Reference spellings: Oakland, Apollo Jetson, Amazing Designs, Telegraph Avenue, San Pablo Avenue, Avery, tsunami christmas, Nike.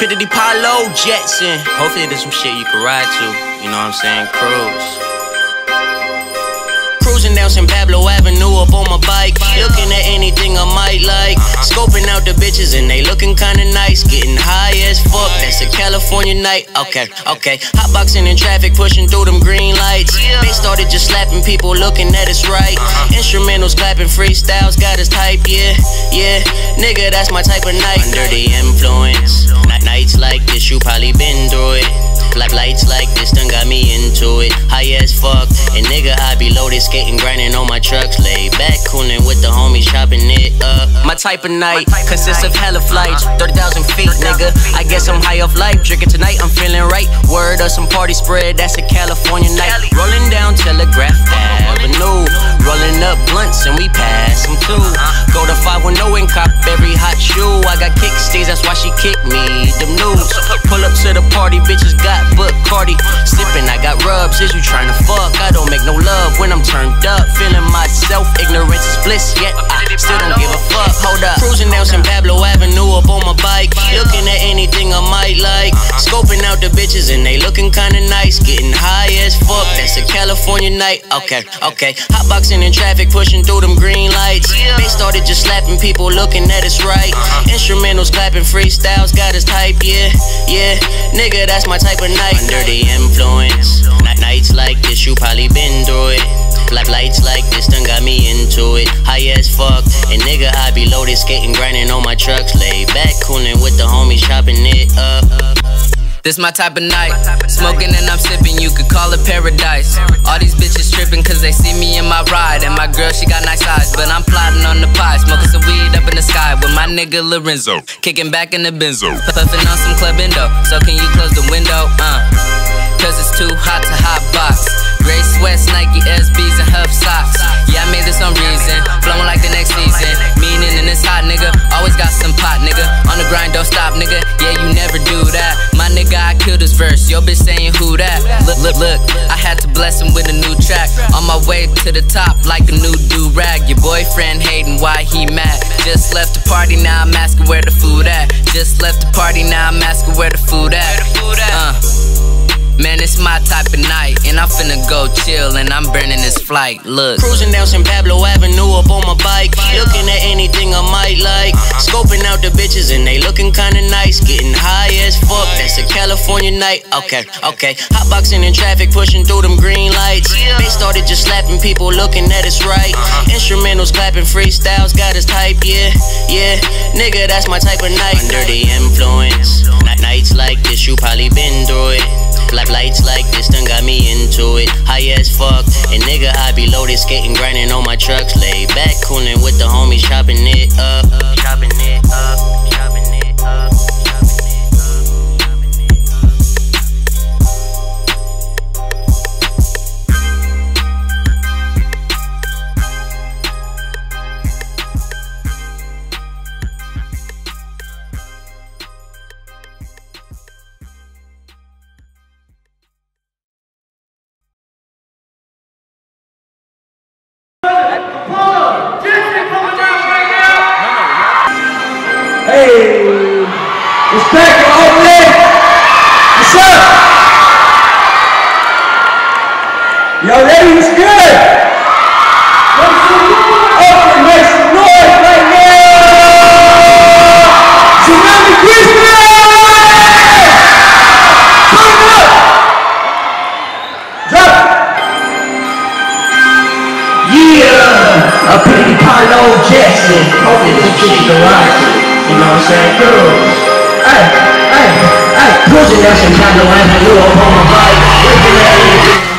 Spit at the Apollo Jetson. Hopefully there's some shit you can ride to, you know what I'm saying, cruise. Cruising down San Pablo Avenue up on my bike, looking at anything I might like, scoping out the bitches and they looking kinda nice, getting high as fuck, that's a California night, okay, hotboxing in traffic, pushing through them green lights, they started just slapping people, looking at us right, instrumentals clapping, freestyles got us type, yeah, nigga, that's my type of night. Under the influence, nights like this, you probably been through it, lights like this done got me into it, high as fuck, and nigga, I be loaded, skating, grinding on my trucks, laid back, cooling with the homies, chopping it up. My type of night consists of hella flights, 30,000 feet, nigga, I guess I'm high off life, drinking tonight, I'm feeling right, word of some party spread, that's a California night. Rolling down Telegraph Avenue, rolling up blunts and we pass them too, go to 510 and cop every hot shoe, I got kick stays, that's why she kicked me, them noobs, pull up to the party, bitches got book Cardi, slipping, I got rubs, is you tryna fuck, I don't make no love when I'm turned up, feeling myself, ignorance is bliss, yet I still don't give a fuck, hold up. Cruising down San Pablo Avenue up on my bike, looking at anything I might like, scoping out the bitches and they looking kinda nice, getting high as fuck, that's a California night, okay, hotboxing in traffic, pushing through them green lights, they started just slapping people, looking at us right, instrumentals clapping, freestyles got us type, yeah, nigga, that's my type of night. Under the influence, nights like this, you probably been through it, lights like this done got me into it, high as fuck, and nigga, I be loaded, skating, grinding on my trucks, laid back, cooling with the homies, chopping it up. This my type of night, smoking and I'm sipping, you could call it paradise. All these bitches tripping cause they see me in my ride, and my girl she got nice eyes, but I'm plotting on the pie, smoking some weed up in the sky with my nigga Lorenzo, kicking back in the benzo, puffing on some clubindo, so can you close the window, cause it's too hot to hotbox. Gray sweats, Nike SBs and Huff socks, yeah, I made this on reason, flowing like the next season, meaning in this hot nigga, always got some pot nigga, on the grind don't stop nigga, yeah you never do that, my nigga I killed this verse, yo bitch saying who that, look, I had to bless him with a new track, on my way to the top like a new do-rag, your boyfriend hating why he mad, just left the party now I'm asking where the food at, just left the party now I'm asking where the food at, man, it's my type of night, and I'm finna go chill, and I'm burning this flight, look. Cruising down San Pablo Avenue up on my bike, looking at anything I might like, scoping out the bitches and they looking kinda nice, getting high as fuck, that's a California night, okay, hotboxing in traffic, pushing through them green lights, they started just slapping people, looking at us right, instrumentals clapping, freestyles got us type, yeah, nigga, that's my type of night. Under the influence, nights like this, you probably been through it, lights like this done got me into it, high as fuck, and nigga, I be loaded, skating, grinding on my trucks, laid back, cooling with the homies, chopping it up, chopping it up. Hey, it's back in Oakland. What's up? Y'all ready? It's good. Oakland, make some noise right now. Tsunami Christmas. Turn it up. Drop it. Yeah. Up in the Apollo Jetson. Hoping this chick can ride. You know what I'm saying? Girls, ay, ay, ay. Cruising down San Pablo Avenue up on my bike, looking at it.